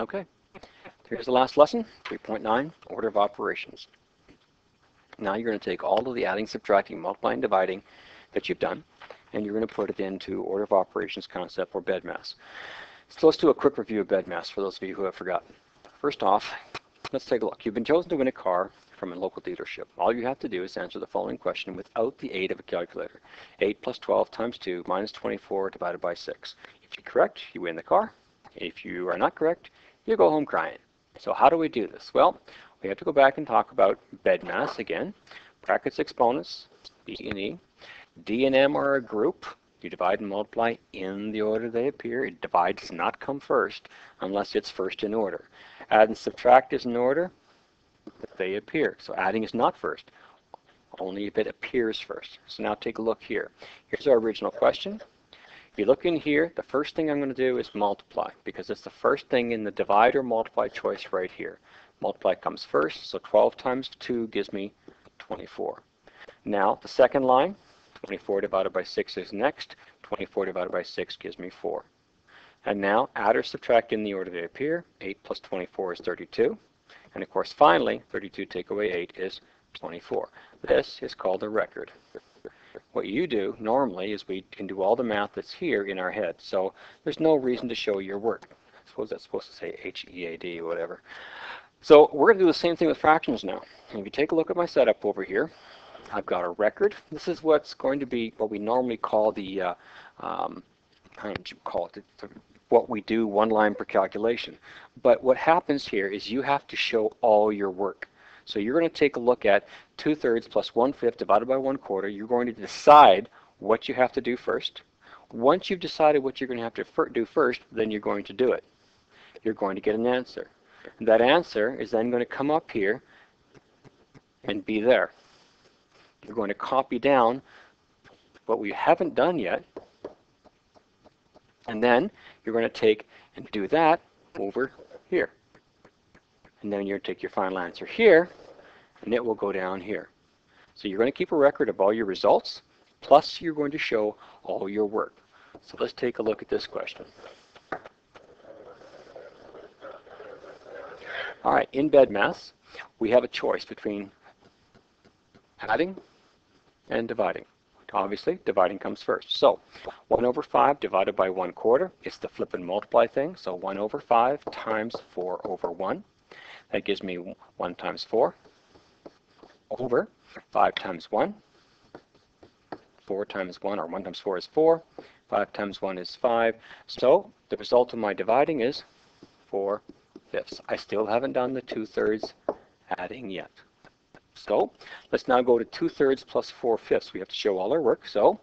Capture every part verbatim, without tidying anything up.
Okay, here's the last lesson, three point nine, order of operations. Now you're going to take all of the adding, subtracting, multiplying, dividing that you've done, and you're going to put it into order of operations concept or BEDMAS. So let's do a quick review of BEDMAS for those of you who have forgotten. First off, let's take a look. You've been chosen to win a car from a local dealership. All you have to do is answer the following question without the aid of a calculator. eight plus twelve times two minus twenty-four divided by six. If you're correct, you win the car. If you are not correct, you go home crying. So how do we do this? Well, we have to go back and talk about BEDMAS again. Brackets, exponents, B and E. D and M are a group. You divide and multiply in the order they appear. Divide does not come first unless it's first in order. Add and subtract is in order that they appear. So adding is not first, only if it appears first. So now take a look here. Here's our original question. If you look in here, the first thing I'm going to do is multiply, because it's the first thing in the divide or multiply choice right here. Multiply comes first, so twelve times two gives me twenty-four. Now the second line, twenty-four divided by six is next. twenty-four divided by six gives me four. And now add or subtract in the order they appear. eight plus twenty-four is thirty-two. And of course, finally, thirty-two take away eight is twenty-four. This is called a record. What you do normally is we can do all the math that's here in our head, so there's no reason to show your work. I suppose that's supposed to say H E A D, whatever. So we're going to do the same thing with fractions now. And if you take a look at my setup over here, I've got a record. This is what's going to be what we normally call the, uh, um, how did you call it? The, the, what we do one line per calculation. But what happens here is you have to show all your work. So you're going to take a look at two thirds plus one fifth divided by one quarter. You're going to decide what you have to do first. Once you've decided what you're going to have to fir- do first, then you're going to do it. You're going to get an answer. That answer is then going to come up here and be there. You're going to copy down what we haven't done yet, and then you're going to take and do that over here. And then you're going to take your final answer here, and it will go down here. So you're going to keep a record of all your results, plus you're going to show all your work. So let's take a look at this question. All right, in BEDMAS, we have a choice between adding and dividing. Obviously, dividing comes first. So, one over five divided by one quarter. It's the flip and multiply thing. So, one over five times four over one. That gives me one times four. Over five times one. four times one, or one times four is four. five times one is five. So, the result of my dividing is four fifths. I still haven't done the two thirds adding yet. So let's now go to two thirds plus four fifths. We have to show all our work. So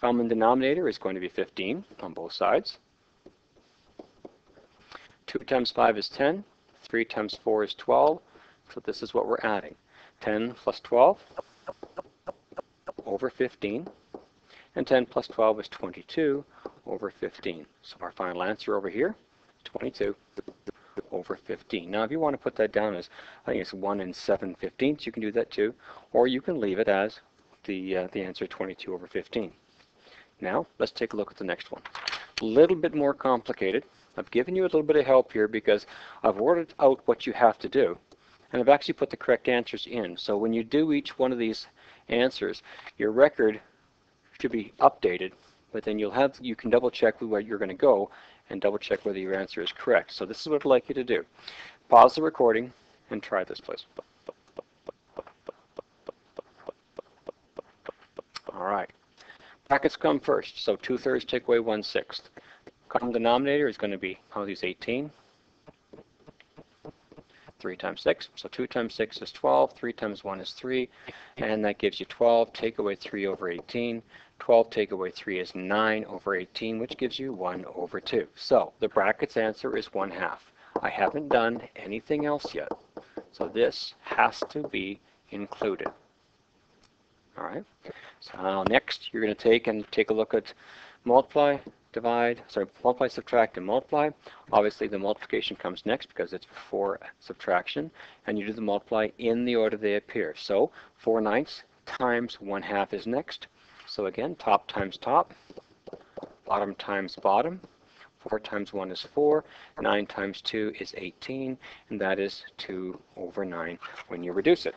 common denominator is going to be fifteen on both sides. two times five is ten. three times four is twelve. So this is what we're adding. ten plus twelve over fifteen. And ten plus twelve is twenty-two over fifteen. So our final answer over here, twenty-two over fifteen. Now if you want to put that down as, I think it's one and seven fifteenths, you can do that too, or you can leave it as the uh, the answer twenty-two over fifteen. Now let's take a look at the next one. A little bit more complicated. I've given you a little bit of help here because I've ordered out what you have to do, and I've actually put the correct answers in. So when you do each one of these answers, your record should be updated, but then you'll have, you can double check where you're going to go and double check whether your answer is correct. So this is what I'd like you to do. Pause the recording and try this, please. All right. Brackets come first, so two thirds take away one sixth. Common denominator is going to be, I'll use eighteen. three times six, so two times six is twelve, three times one is three, and that gives you twelve take away three over eighteen. twelve take away three is nine over eighteen, which gives you one over two. So the brackets answer is one half. I haven't done anything else yet, so this has to be included. All right, so now next you're going to take and take a look at multiply, divide, sorry, multiply, subtract, and multiply. Obviously, the multiplication comes next because it's before subtraction, and you do the multiply in the order they appear. So, four ninths times one half is next. So again, top times top, bottom times bottom. four times one is four, nine times two is eighteen, and that is two over nine when you reduce it.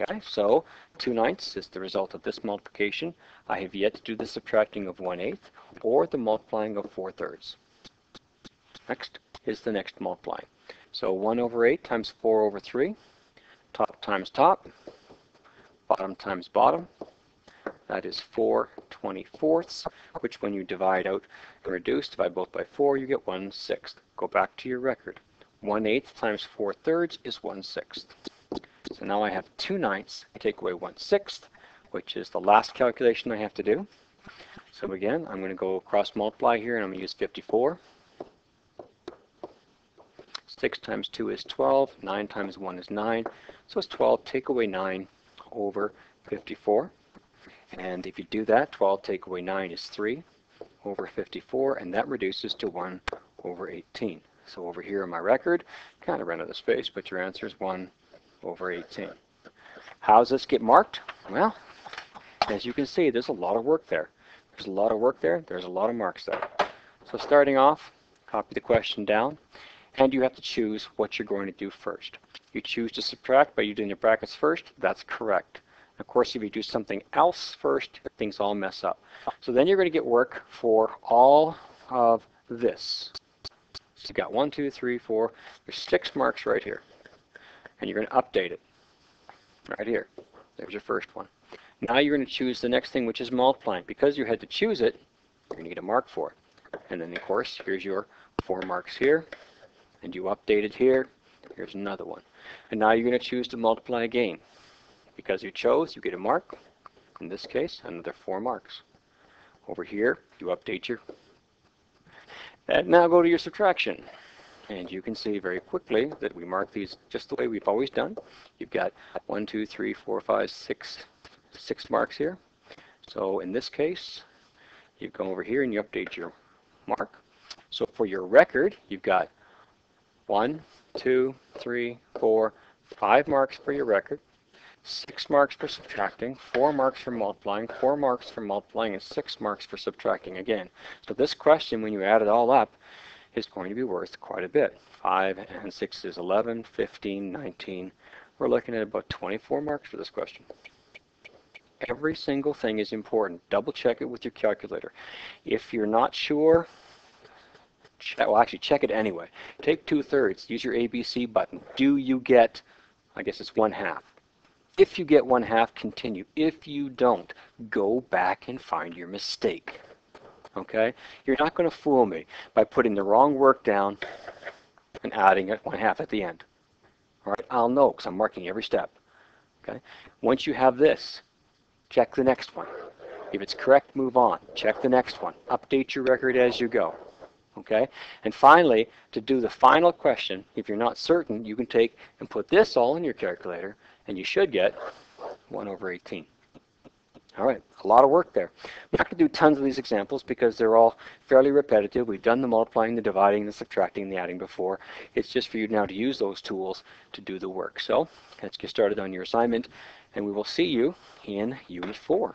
Okay, so two ninths is the result of this multiplication. I have yet to do the subtracting of one eighth or the multiplying of four thirds. Next is the next multiplying. So one over eight times four over three, top times top, bottom times bottom. That is four twenty-fourths, which when you divide out and reduce, divide both by four, you get one sixth. Go back to your record. one eighth times four thirds is one sixth. So now I have two ninths. I take away one sixth, which is the last calculation I have to do. So again, I'm going to go cross multiply here, and I'm going to use fifty-four. six times two is twelve. nine times one is nine. So it's twelve. Take away nine over fifty-four. And if you do that, twelve take away nine is three over fifty-four, and that reduces to one over eighteen. So over here in my record, kind of ran out of space, but your answer is one over eighteen. How does this get marked? Well, as you can see, there's a lot of work there. There's a lot of work there. There's a lot of marks there. So starting off, copy the question down, and you have to choose what you're going to do first. You choose to subtract by using your brackets first. That's correct. Of course, if you do something else first, things all mess up. So then you're going to get work for all of this. So you've got one, two, three, four. There's six marks right here. And you're going to update it right here. There's your first one. Now you're going to choose the next thing, which is multiplying. Because you had to choose it, you're going to get a mark for it. And then, of course, here's your four marks here. And you update it here. Here's another one. And now you're going to choose to multiply again. Because you chose, you get a mark. In this case, another four marks. Over here, you update your. And now go to your subtraction. And you can see very quickly that we mark these just the way we've always done. You've got one, two, three, four, five, six, six marks here. So in this case, you go over here and you update your mark. So for your record, you've got one, two, three, four, five marks for your record. Six marks for subtracting, four marks for multiplying, four marks for multiplying, and six marks for subtracting again. So this question, when you add it all up, is going to be worth quite a bit. five and six is eleven, fifteen, nineteen. We're looking at about twenty-four marks for this question. Every single thing is important. Double check it with your calculator. If you're not sure, well, actually check it anyway. Take two thirds, use your A B C button. Do you get, I guess it's one half. If you get one half, continue. If you don't, go back and find your mistake. Okay? You're not going to fool me by putting the wrong work down and adding it one half at the end. All right? I'll know because I'm marking every step. Okay? Once you have this, check the next one. If it's correct, move on. Check the next one. Update your record as you go. Okay? And finally, to do the final question, if you're not certain, you can take and put this all in your calculator, and you should get one over eighteen. All right, a lot of work there. We're not going to do tons of these examples because they're all fairly repetitive. We've done the multiplying, the dividing, the subtracting, the adding before. It's just for you now to use those tools to do the work. So let's get started on your assignment, and we will see you in Unit four.